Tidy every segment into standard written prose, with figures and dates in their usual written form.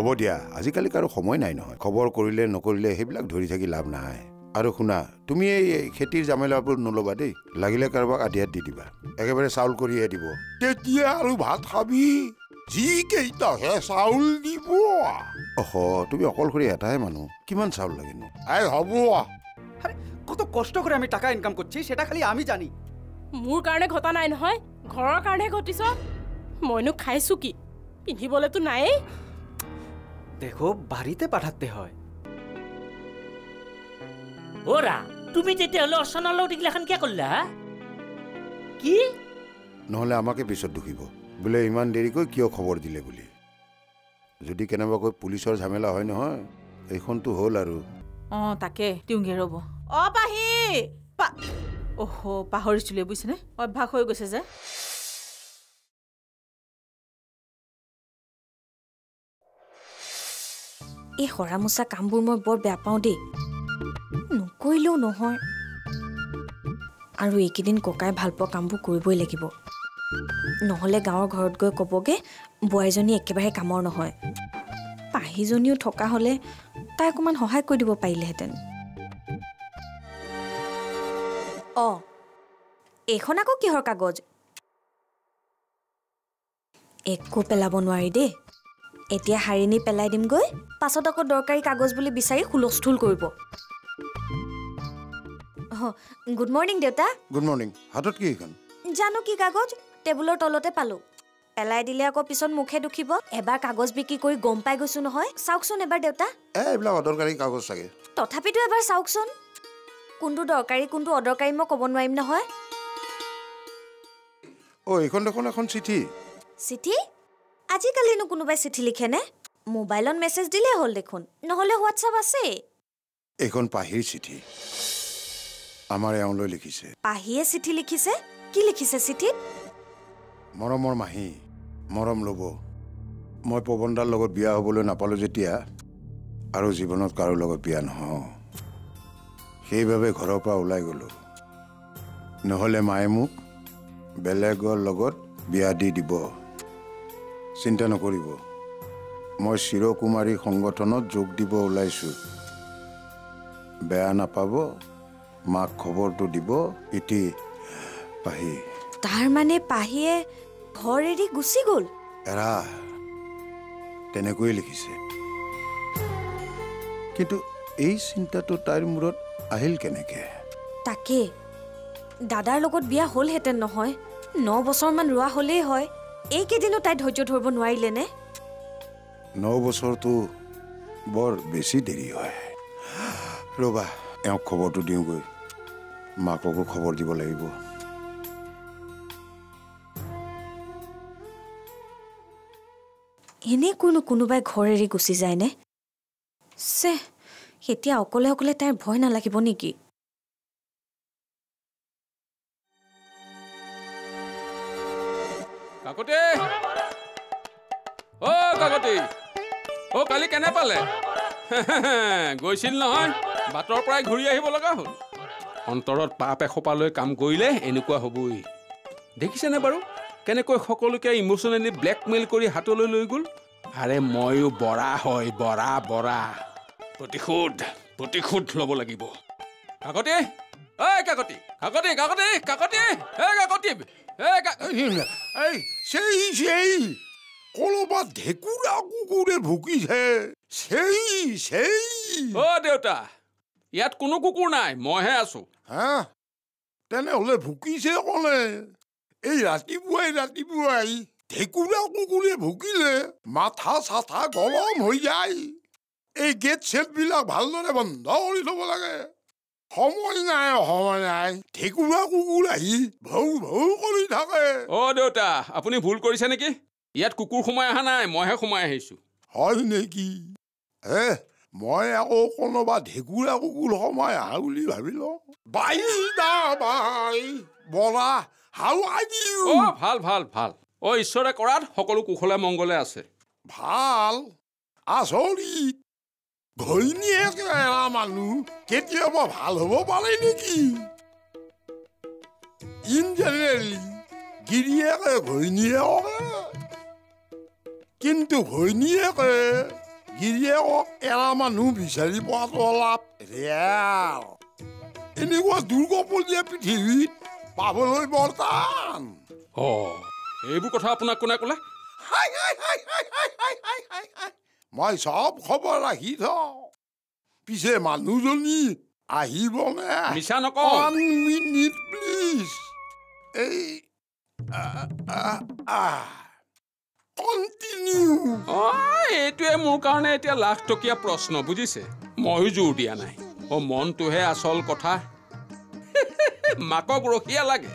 হ'ব দিয়া আজিকালি কাৰো সময় নাই নহয় খবৰ কৰিলে নকৰিলে হেবিলাক ধৰি থাকি লাভ নাই আৰু শুনা তুমি এই খেতিৰ জামেলাপুৰ নলবা দেই লাগিলে কাৰবাক আদিয়া দি দিবা একেবাৰে চাউল কৰিয়ে দিব তেতিয়া আৰু ভাত খাবি জি কেইটা হে চাউল দিব অহ তুমি অকল কৰি এটাই মানুহ কিমান চাউল লাগিনো আই হ'ব আরে কত কষ্ট করে আমি টাকা ইনকাম করছি সেটা খালি আমি জানি মোৰ কাৰণে ঘটা নাই নহয় ঘৰৰ কাৰণে ঘটিছ মইনো খাইছো কি পিনিবলে তো নাই দেখো বাড়িতে পাঠাতে হয় ওরা তুমি যেতে হলো অসনালও দিগলাখান কি করলা কি নহলে আমাকে পিছত দুখিব বলে ইমান দেৰি কই কিয় খবৰ দিলে বলি যদি কেনেবা কই পুলিশৰ ঝামেলা হয় নহয় এইখন তো হল আৰু অ তাকে তিউঙ্গে ৰব অ পাহি ওহো পাহৰিছলে বুইছনে অভ্যাস হৈ গৈছে যে এই হৰা মুসা কামবোৰ মই বৰ বেয়া পাওঁ দে নকইলো নহয় আৰু একিদিন ককাই ভালপ কামবোৰ কৰিবই লাগিব নহলে গাঁৱৰ ঘৰত গৈ কবগে বয়জনী একেবাৰে কামৰ নহয় পাহিজনীও ঠকা হলে তাই কোমান সহায় কৰি দিব পাইলে হেতেন অ এখন আকৌ কিহৰ কাগজ একো পেলাব নোৱাৰি দে এতিয়া হাৰিনি পেলাই দিম গৈ পাছত আকৌ দৰকাৰী কাগজ বুলি বিচাৰি খুলস্থুল কৰিব গুড মৰ্নিং দেউতা গুড মৰ্নিং হাতত কি এখন জানো কি কাগজ টেবুলৰ তলতে পালো পেলাই দিলে আকৌ পিছন মুখে দুখিব এবাৰ কাগজ বিকি কৰি গম পাই গৈছো নহয় চাওকচোন এবাৰ দেউতা এইবিলাক অদৰকাৰী কাগজ লাগে তথাপিতো এবাৰ চাওকচোন কোনটো দৰকাৰী কোনটো অদৰকাৰী মই ক'ব নোৱাৰিম নহয় ও এখন দেখোন এখন চিঠি চিঠি আজিকালি নো কোনোবাই চিঠি লিখে নে মোবাইলত মেছেজ দিলে হল দেখোন নহলে হোৱাটছআপ আছে এখন পাহিৰ চিঠি আমাৰ এওঁলৈ লিখিছে পাহিয়ে চিঠি লিখিছে কি লিখিছে চিঠিত মৰমৰ মাহি মৰম লব মই পৱনদাৰ লগত বিয়া হ'বলৈ নাপালো যেতিয়া আৰু জীৱনত কাৰো লগত বিয়া নহওঁ সেইভাৱে ঘৰৰ পৰা ওলাই গলো নহলে মায়ে মোক বেলেগৰ লগত বিয়া দি দিব চিন্তা নকৰিব মই শিৰকুমাৰী সংগঠনত যোগ দিব ওলাইছো বেয়া নাপাব মাক খবৰটো দিব ইতি পাহি তার মানে পাহিয়ে ঘৰ এৰি গুছি গল এৰা তেনেকৈ লিখিছে কিন্তু এই চিন্তাটো তাইৰ মূৰত আহিল কেনেকে তাকে দাদাৰ লগত বিয়া হল হেতেন নহয় 9 বছৰ মান ৰুৱা হলেই হয় এই কেদিনো তাই ধৈৰ্য ধৰিব নোৱাৰিলে নে 9 বছৰটো বৰ বেছি দেৰি হয় ৰবা এও খবৰটো দিওঁগৈ মাককো খবৰ দিব লাগিব এনে কোনোবাই ঘৰ এৰি গুচি যায় নে সে এতিয়া অকলে অকলে তাইৰ ভয় নালাগিব নেকি কাকতি ও কাকতি ও কালি কেনে পালে গৈছিল নহয় বাটৰ পৰাই ঘূৰি আহিব লগা হ'ল অন্তৰত পাপ এখোপা লৈ কাম কৰিলে এনেকুৱা হ'বই দেখিছেনে বাৰু কেনেকৈ সকলোকে ইমোচনেলি ব্ল্যাকমেইল কৰি হাতলৈ লৈ গল আরে মইও বড়া হয় বড়া বড়া প্ৰতিশোধ প্ৰতিশোধ লব লাগিব কাকতি ঐ কাকতি কাকতি কাকতি কাকতি ঐ কাকতি ঐ এই সেই কলবা ঢেকুৰা কুকুৰে ভুকিছে সেই ও দেউতা ইয়াত কোনো কুকুৰ নাই মইহে আছো হা তেনেহলে ভুকিছে কলে এই ৰাতিপুৱাই ঢেকুৰা কুকুৰে ভুকিলে মাথা চাথা গৰম হৈ যায় এই গেট চেটবিলাক ভালদৰে বন্ধ কৰি থব লাগে সময় নাই ঢেকুৰা কুকুৰ আহি ভৌ ভৌ কৰি থাকে অ দেউতা আপুনি ভুল কৰিছে নেকি ইয়াত কুকুৰ সোমাই অহা নাই মইহে সোমাই আহিছো হয় নেকি মই আকৌ কোনোবা ঢেকুৰা কুকুৰ সোমাই আহা বুলি ভাবিলো বলা How are you? Oh, ভাল. Oh, ঈশ্বৰে কৰাত সকলো কুখলে মংগলে আছে। ভাল। আছৰি। ঘৈণীয়ে কেৰা মানুহ কেতিয়াবা ভাল হ'ব পাৰে নেকি? ইন জেনেৰেল গিৰিয়ে ঘৈণীয়ে কিন্তু ঘৈণীয়ে Guillermo era manubi sali poatolap real. Ini was dulgo pulia pitiwi paboloi bortan. Oh, ebu kotha apuna kona kula? Hai. My sab khobor ahi tho. Pise manujoni ahi bone. Misano ko. 1 minute please. Hey. Continue. Oh, etu e mur karone etia lakh tokia prashno bujise. Mohi jor dia nai. O mon to he asol kotha. Makok rokia lage.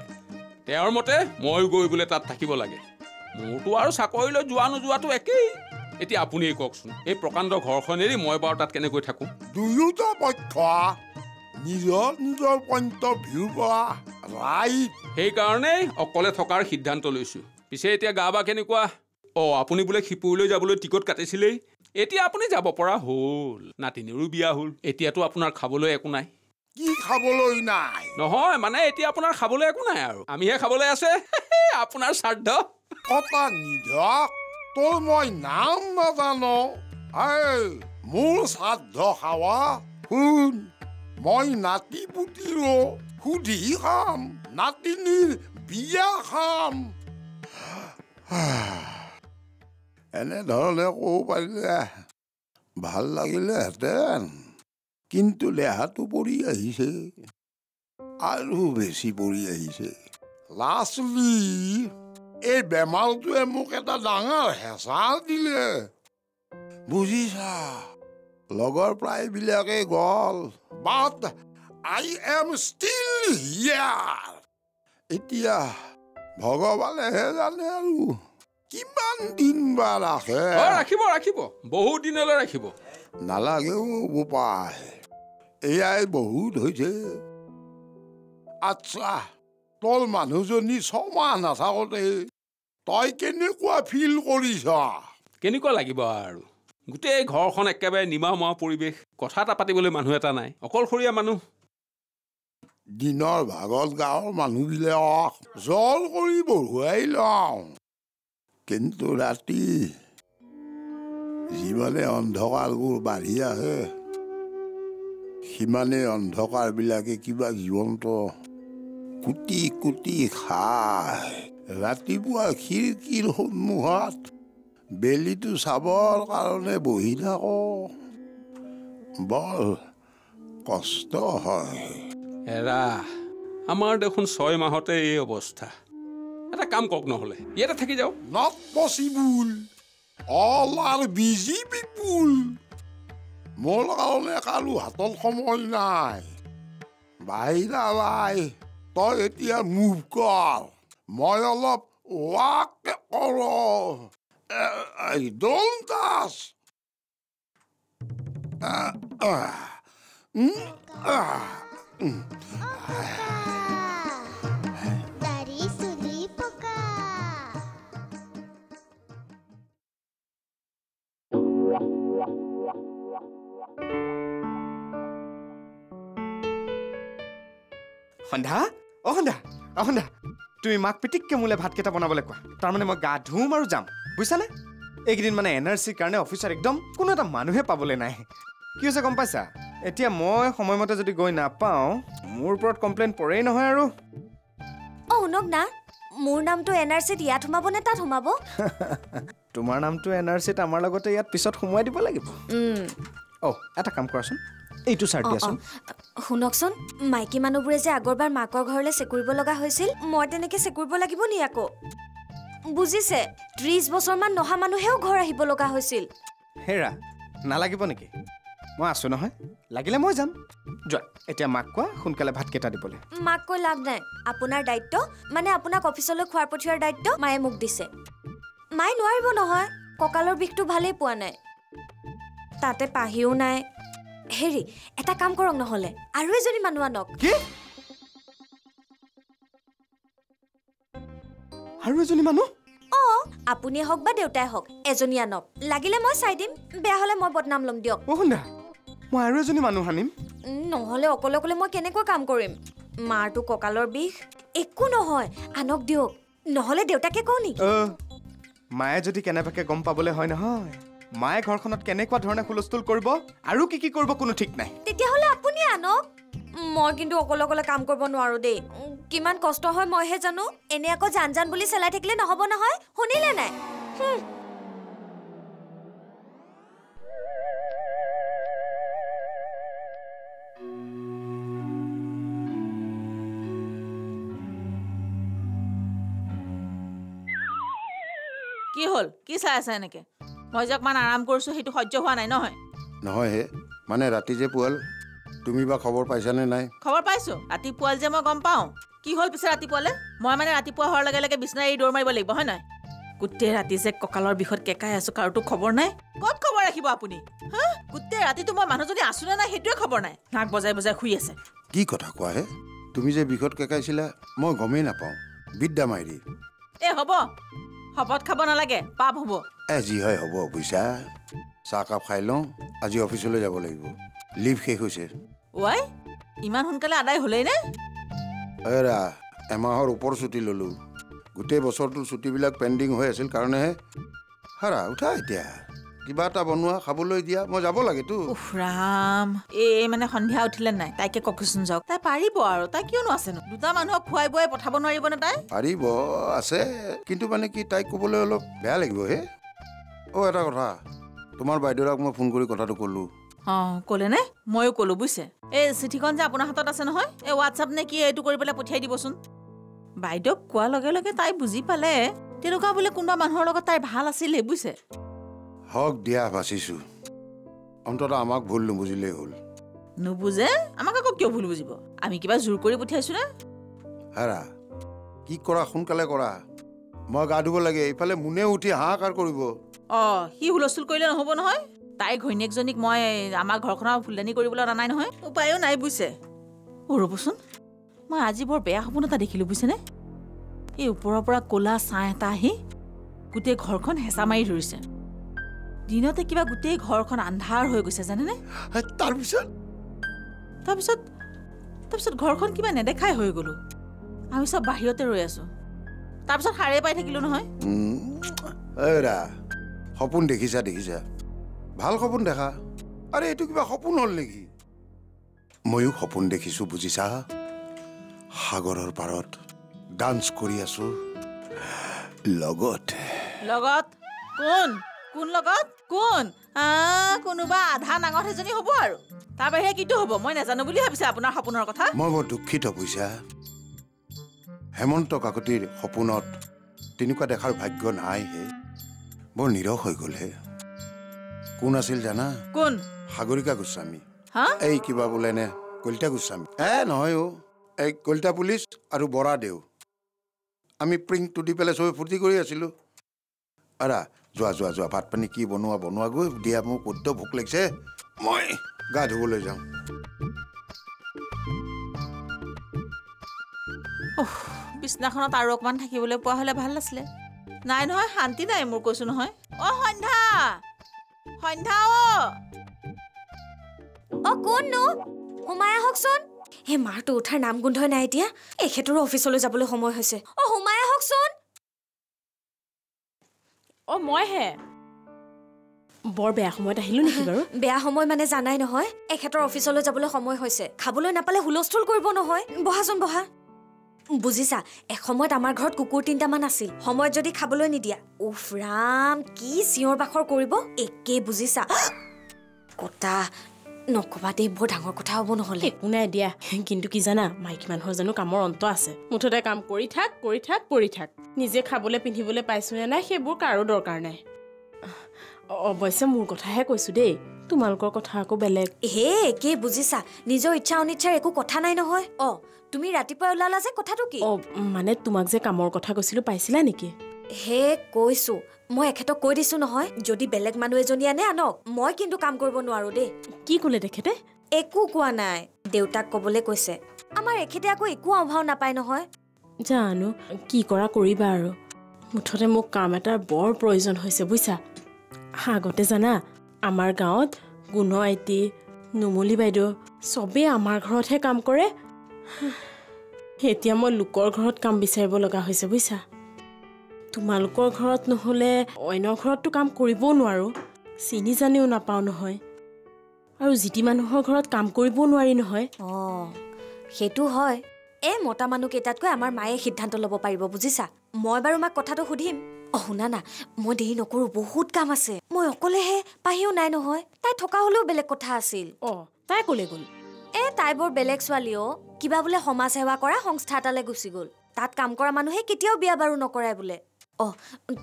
Teor mote moi goi gule tat thakibo lage. Mur to aru sakoilo juanu juatu ekei. Eti apuni koksun. Ei prokando ghorkhoneri moi bar tat kene goi thaku. Duita pokkha. Nijor point of view ba. Right. Hey karone okole thokar siddhanto loisu. Pise etia gaba kenikua. Oh, apuni bole khipuloi jabole ticket katisile. Etia apuni jabo pora hol. Natiniru bia hol. Etia to apunar khaboloi eku nai. Ki khaboloi nai? Nohoy, mane etia apunar khaboloi eku nai aru. Ami he khaboloi ase. Apunar shardho. Kotha nidhok. Tor moi naam najano. Hey, mur shardho khawa. Hun. Moi nati putiro. Hudi ham. Natinir bia ham. এনে ধরলে কো পারিলা ভাল লাগিলে হেতেন কিন্তু লেহাটো পড়ি আহিছে আৰু বেছি পড়ি আহিছে লাস্টলি এই বেমালটোৱে মোক এটা ডাঙৰ হেঁচাল দিলে বুজিছা লগৰ প্ৰায় বিলাকে গল বাট আই এম ষ্টিল হিয়াৰ এতিয়া ভগৱানে হে জানে আৰু Kiman din ba rakhe? Oh, rakhibo. Bahut din hole rakhibo. Nalageo bopay. Eyai bahut hoise. Acha, tol manujoni soman asagote. Toi kenekua feel korisa? Kenekua lagibo aru. Gutei ghorkhon ekebare nimama poribesh. Kotha ta patibole manu eta nai. Okolkhoriya manu. Dinor bhagot gaor manu bilak. Jol kori boruai long. কিন্তু রাতি জীবনে অন্ধকার গুর বাড়ি আহে সীমানে অন্ধকার বিলাকে কিবা জীবন্ত কুটি কুটি খায় রাতিপুৱা খিৰকিৰ সন্মুখত বেলিটো চাবৰ কাৰণে বহি থাকো বৰ কষ্ট হয় এৰা আমাৰ দেখোন 6 মাহতে এই অৱস্থা এটা কাম কক নহলে এটা থাকি যাও not possible all are busy people মোল কারণে কালু হাতল সময় নাই বাইরা ভাই তই এতিয়া মুভ কৰ মই অলপ ৱাক কৰ আই ডোন্ট আস Honda. তুমি মাক পিটিককে মুলে ভাত কেটা বনাবলে কোয়া তার মানে মই গা ধুম আৰু যাম বুইছা না একদিন মানে এনআরসি কাৰণে অফিসার একদম কোনো এটা মানুহে পাবলে নাই কি হৈছে গম পাইছা এতিয়া মই সময়মতে যদি গৈ না পাও মোৰ ওপৰত কমপ্লেইন পৰেই নহয় আৰু অ নগনা মোৰ নামটো এনআরসি ইয়াত হুমাব নে তাত হুমাব তোমাৰ নামটো এনআরসি আমাৰ লগতে ইয়াত পিছত হুমাই দিব লাগিব অ এটা কাম কৰাচোন এইটো সার দিয়াছন হুনকছন মাইকি মানুবৰে যে আগৰবাৰ মাকৰ ঘৰলে সেকুৰিব লগা হৈছিল মই তেনেকে সেকুৰিব লাগিব নি আকো বুজিছে 30 বছৰ মান নহা মানুহেও ঘৰ আহিব লগা হৈছিল হেৰা না লাগিব নেকি মই আছো নহয় লাগিলে মই যাম জয় এতিয়া মাক কোৱা হুনকালে ভাত কেটা দিবলে মাক কো লাভ নাই আপোনাৰ দায়িত্ব মানে আপোনাক অফিচলৈ খোৱাৰ পঠিয়াৰ দায়িত্ব মায়ে মোক দিছে মাই নোৱাৰিব নহয় ককালৰ বিকটো ভালে পোৱা নাই তাতে পাহিও নাই হেৰি এটা কাম কৰক নহলে আৰু এজনী মানুহ আনক কি আৰু এজনী মানুহ অ আপুনি হক বা দেউতাই হক এজনী আনক লাগিলে মই চাই দিম বেয়া হলে মই বদনাম লম দিয়ক ওহনা মই আৰু এজনী মানুহ আনিম নহলে অকলকলে মই কেনেকৈ কাম কৰিম মাৰটো ককালৰ বিষ একো নহয় আনক দিয়ক নহলে দেউতাকে কও নি মায়ে যদি কেনেবাকে গম পাবলে হয় নহয় মায়ে ঘৰখনত কেনেকুৱা ধৰণে খুলস্থুল কৰিব আৰু কি কি কৰিব কোনো ঠিক নাই তেতিয়া হলে আপুনি আনো মই কিন্তু অকলকলে কাম কৰিব নোৱাৰো দেই কিমান কষ্ট হয় মই হে জানো এনে আকো জান জান বুলি চলাই থাকিলে নহব নহয় শুনিলে নাই কি হল কি চাই আছে এনেকে মই যকমান আরাম কৰিছো হেতু সহ্য হোৱা নাই নহয় নহয় হে মানে ৰাতি যে পুৱাল তুমি বা খবৰ পাইছা নে নাই খবৰ পাইছো ৰাতি পুৱাল যে মই গম পাও কি হল পিছে ৰাতি পুৱালে মই মানে ৰাতি পুৱা হৰ লাগে লাগে বিছনাই ডৰ মাৰিব লাগিব হয় নাই কুট্টে ৰাতি যে ককালৰ বিখত কেকাই আছো কাৰটো খবৰ নাই কত খবৰ ৰাখিব আপুনি হ কুট্টে ৰাতি তো মই মানুহ যদি আছো না নাই হেতুৱে খবৰ নাই নাক বজাই বজাই খুই আছে কি কথা কোৱা হে তুমি যে বিখত কেকাইছিলা মই গমই না পাও বিদ্যা মাইৰি এ হ'ব হপত খাব না লাগে পাপ হ'ব আজি হয় হ'ব বুইছা সাকাপ খাইলম আজি অফিসলৈ যাব লাগিব লিভ শেষ হৈছে ওয়াই ইমান হনকালে আদাই হলেই না এৰা এমাহৰ ওপৰ ছুটি ললো গুটে বছৰটো ছুটি বিলাক পেন্ডিং হৈ আছিল কাৰণে হাৰা উঠা এতিয়া কিবাটা বনুৱা খাবলৈ দিয়া মই যাব লাগে তু উফ ৰাম এ মানে সন্ধ্যা উঠিলে নাই তাইকে ককচুন যাওক তাই পাৰিব আৰু তাই কিয়নো আছে ন দুটা মানুহক খুৱাই বৈ পঠাব নোৱাৰিব না তাই পাৰিব আছে কিন্তু মানে কি তাই কবলৈ হল বেয়া লাগিব হে ও এটা কথা তোমার বাইদেউক মই ফোন কৰি কথাটো কলো হ্যাঁ কলে নে মইও কলো বুইছে এ চিঠিখন যে আপোনাৰ হাতত আছে নহয় এ WhatsApp নে কি এটো কৰি পেলা পঠিয়াই দিবচোন বাইদেউক কোৱা লগে লগে তাই বুজি পালে তেৰুকা বলে কোনবা মানুহৰ লগত তাই ভাল আছিল হে বুইছে হক দিয়া বাসিসু অন্তত আমাক ভুল নুবুজিলে হল নুবুজে আমাক আকৌ কিয় ভুল বুজিব আমি কিবা জোৰ কৰি পঠাইছো না হাৰা কি কৰা শুনকালে কৰা মই গা ধুব লাগে ইফালে মুনে উঠি হাহাকাৰ কৰিব অ হি হুলস্থুল কৰিলে নহব নহয় তাই ঘৈণীয়েকজনীক মই আমাৰ ঘৰখনৰ ফুলদানি কৰিবলৈ অনা নাই নহয় উপায়ও নাই বুইছে অ ৰবচোন মই আজি বৰ বেয়া সপোন এটা দেখিলো বুইছেনে এই ওপৰৰ পৰা কোলা ছাঁ এটা আহি গোটেই ঘৰখন হেঁচা মাৰি ধৰিছে দিনতে কিবা গোটেই ঘৰখন আন্ধাৰ হৈ গৈছে জানেনে তাৰপিছত ঘৰখন কিবা নেদেখাই হৈ গ'ল আমি সব বাহিৰতে ৰৈ আছো তাৰপিছত হাৰে পাই থাকিলো নহয় এৰা সপোন দেখিছা ভাল সপোন দেখা আরে এটো কিবা সপোন হল নেকি ময়ো সপোন দেখিছো বুজিছা সাগৰৰ পাৰত ডান্স কৰি আছো লগত কোন কোন লগত কোন কোনোবা আধা নাঙত এজনী হব আৰু তাৰ বাহিৰে কিটো হব মই নাজানো বুলি ভাবিছে আপোনাৰ সপোনৰ কথা মই বৰ দুখিত বুইছা হেমন্ত কাকতিৰ সপোনত তেনেকুৱা দেখাৰ ভাগ্য নাই হে বৰ নিৰহ হৈ গ'ল হে কোন আছিল জানা কোন সাগৰিকা গোস্বামী হা এই কিবা বোলে নে কলিতা গোস্বামী এ নহয় অ এই কলিতা পুলিচ আৰু বৰা দেউ আমি প্ৰিং টুডি পেলাই চবে ফূৰ্তি কৰি আছিলোঁ আৰা যোৱা যোৱা যোৱা ভাত পানী কি বনোৱা বনোৱা গৈ দিয়া মোক উদ্দ ভোক লাগিছে মই গা ধুবলৈ যাওঁ বিছনাখনত আৰু অকণমান থাকিবলৈ পোৱা হ'লে ভাল নাছিলে নাই নহয় শান্তি নাই মোৰ কৈছো নহয় অ সন্ধ্যা সন্ধ্যা অ কোননো সোমাই আহকচোন হে মাৰটো উঠাৰ নাম গোন্ধই নাই এতিয়া এখেতৰ অফিচলৈ যাবলৈ সময় হৈছে অ সোমাই আহকচোন অ মই হে বৰ বেয়া সময়ত আহিলো নেকি বাৰু বেয়া সময় মানে জানাই নহয় এখেতৰ অফিচলৈ যাবলৈ সময় হৈছে খাবলৈ নাপালে হুলস্থুল কৰিব নহয় বহাচোন বহা বুজিছা এসময়ত আমাৰ ঘৰত কুকুৰ তিনিটামান আছিল সময়ত যদি খাবলৈ নিদিয়া উফ ৰাম কি চিঞৰ বাখৰ কৰিব একে বুজিছা কটা নকবা দেই বৰ ডাঙৰ কথা হ'ব নহ'লে একো নাই দিয়া কিন্তু কি জানা মাইকী মানুহৰ জানো কামৰ অন্ত আছে মুঠতে কাম কৰি থাক কৰি থাক কৰি থাক নিজে খাবলৈ পিন্ধিবলৈ পাইছোনে নাই সেইবোৰ কাৰো দৰকাৰ নাই অৱশ্যে মোৰ কথাহে কৈছো দেই তোমালোকৰ কথা আকৌ বেলেগ হে একে বুজিছা নিজৰ ইচ্ছা অনিচ্ছাৰ একো কথা নাই নহয় অ তুমি ৰাতিপুৱা ওলালা যে কথাটো কি অ মানে তোমাক যে কামৰ কথা কৈছিলো পাইছিলা নেকি হে কৈছো মই এখেতক কৈ দিছো নহয় যদি বেলেগ মানুহ এজনী আনে আনক মই কিন্তু কাম কৰিব নোৱাৰো দেই কি ক'লে তেখেতে একো কোৱা নাই দেউতাক ক'বলৈ কৈছে আমাৰ এখেতে আকৌ একো অভাৱ নাপায় নহয় জানো কি কৰা কৰিবা আৰু মুঠতে মোক কাম এটাৰ বৰ প্ৰয়োজন হৈছে বুইছা আগতে জানা আমাৰ গাঁৱত গুণ আইটি নুমুলি বাইদেউ চবেই আমাৰ ঘৰতহে কাম কৰে এতিয়া মই লোকৰ ঘৰত কাম বিচাৰিব লগা হৈছে বুইছা তোমালোকৰ ঘৰত নহ'লে অন্য ঘৰততো কাম কৰিবও নোৱাৰোঁ চিনি জানিও নাপাও নহয় আৰু জিতি মানুহৰ ঘৰত কাম কৰিব নোৱাৰি নহয় অ হেতু হয় এ মোটা মানুহ কেটাতকৈ আমাৰ মায়ে সিদ্ধান্ত লব পাৰিব বুজিছা মই বাৰু মাক কথাটো সুধিম অ শুনা না মই দেই নকৰো বহুত কাম আছে মই অকলে হে পাহিও নাই নহয় তাই ঠকা হলো বেলেগ কথা আছিল অ তাই কলে গল এ তাইবৰ বেলেগ ছোৱালীও কিবা বুলে সমাজ সেৱা কৰা সংস্থাটালে গুছি গল তাত কাম কৰা মানুহে কিতিয়াও বিয়া বাৰু নকৰাই বুলে অ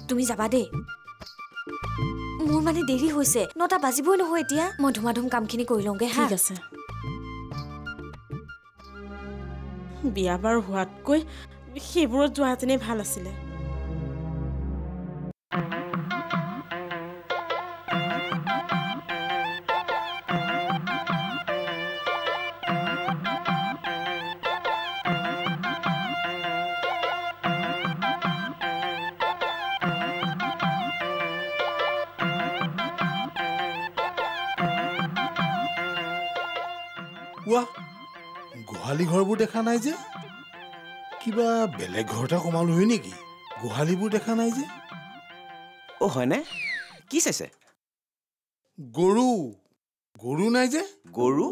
তুমি যাবা দে মোৰ মানে দেৰি হৈছে 9টা বাজিবই নহয় এতিয়া মই ধুমাধুম কামখিনি কৰি লওঁগে হা ঠিক আছে বিয়া বাৰু হোৱাতকৈ সেইবোৰত যোৱাতেনে ভাল আছিল What? Gohali ghorbu dekha nai je? Kiba beleg ghor ta komal hoye neki? Gohali bu dekha nai je? Oh hoy ne? Ki saise? Goru. Goru nai je? Goru?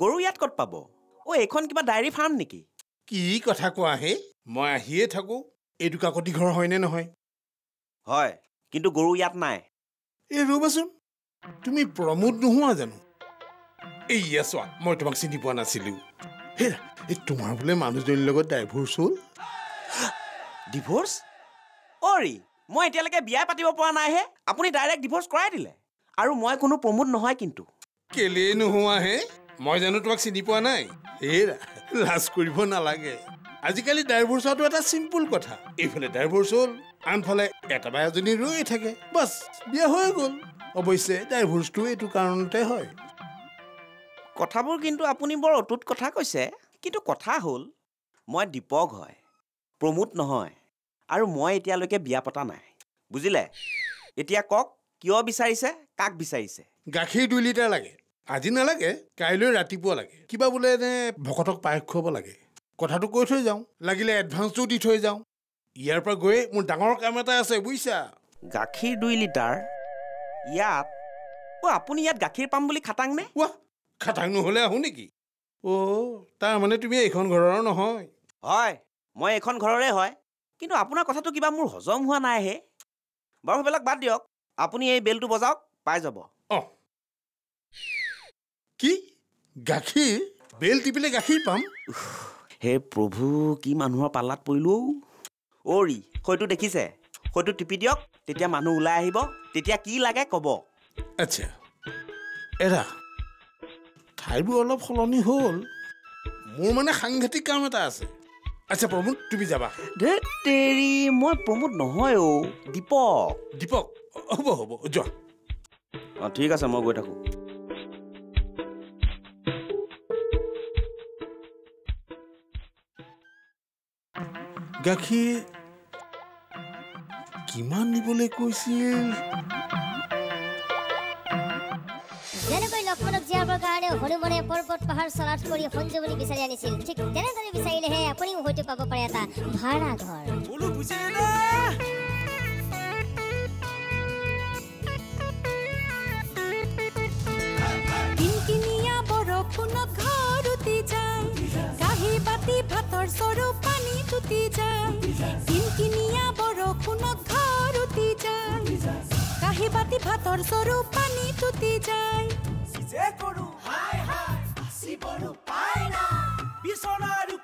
Goru yat kot pabo. O ekhon kiba dairy farm neki? Ki kotha koa he? Moi ahiye thaku. Eduka koti ghor hoy ne nohoy? Hoy, kintu goru yat nai. E robasun. Tumi promote nohua jano. Yes, one more to Maxinipuana Silu. Here, it tomorrow, Manus doing logo divorce. Divorce? Ori, Moy Teleca Biapatipuana, eh? Upon a direct divorce cradle. Are Moycono promote no hiking to Kelenu, eh? More than not Maxinipuana. Here, last Kuripona lage. As you call it, divorce out what a simple quota. If a divorce all, and for a catabazini ruitake, bus, be a hogle. Obviously, divorce to it to count a hoy. কথাবোৰ কিন্তু আপুনি বৰ অটুট কথা কৈছে কিন্তু কথা হল মই দীপক হয় প্ৰমোট নহয় আৰু মই এতিয়া লৈকে বিয়া পতা নাই বুজিলে এতিয়া কক কিয় বিচাৰিছে কাক বিচাৰিছে গাখীৰ 2 লিটাৰ লাগে আজি না লাগে কাইলৈ ৰাতিপুৱা লাগে কিবা বুলে ভকতক পায়ক খব লাগে কথাটো কৈ থৈ যাও লাগিলে এডভান্সটো দি থৈ যাও ইয়াৰ পৰা গৈ মোৰ ডাঙৰ কাম এটা আছে বুইছা গাখীৰ 2 লিটাৰ ইয়াত ও আপুনি ইয়াত গাখীৰ পাম বুলি খাটাং নে ওয়া খাটাং নহলে আহু নেকি ও তাৰ মানে তুমি এখন ঘৰৰ নহয় হয় মই এখন ঘৰৰে হয় কিন্তু আপোনাৰ কথাটো কিবা মোৰ হজম হোৱা নাই হে বাৰু বেলক বাদ দিওক আপুনি এই বেলটো বজাওক পাই যাব অ কি গাখীৰ বেল টিপিলে গাখীৰ পাম হে প্ৰভু কি মানুহৰ পালাত পৰিলো ওৰি কইটো দেখিছে কইটো টিপি দিওক তেতিয়া মানুহ উলাই আহিব তেতিয়া কি লাগে কব আচ্ছা এৰা আইবু অলপ খলনি হল মোৰ মানে সাংঘাতিক কাম এটা আছে আচ্ছা প্ৰমোদ তুমি যাবা দেৰি মই প্ৰমোদ নহয় ও দীপক দীপক হ'ব হ'ব যা অ ঠিক আছে মই গৈ থাকো গাখীৰ কিমান নিবলৈ কৈছিল লক্ষণক জিয়াবৰ কাৰণে হনুমানে পৰ্বত পাহাৰ চলাত কৰি সঞ্জীৱনী বিচাৰি আনিছিল ঠিক তেনেদৰে বিচাৰিলেহে আপুনি হয়তো পাব পাৰে এটা ভাড়া ঘৰ বলো বুঝে না কিনকিনিয়া বৰফুন ঘৰ উতি যায় কাহি পাতি ভাতৰ সৰু পানী তুতি যায় কিনকিনিয়া বৰফুন ঘৰ উতি যায় কাহি পাতি ভাতৰ সৰু পানী তুতি যায় Hi, hi, I see Boru Pina. Be so loud.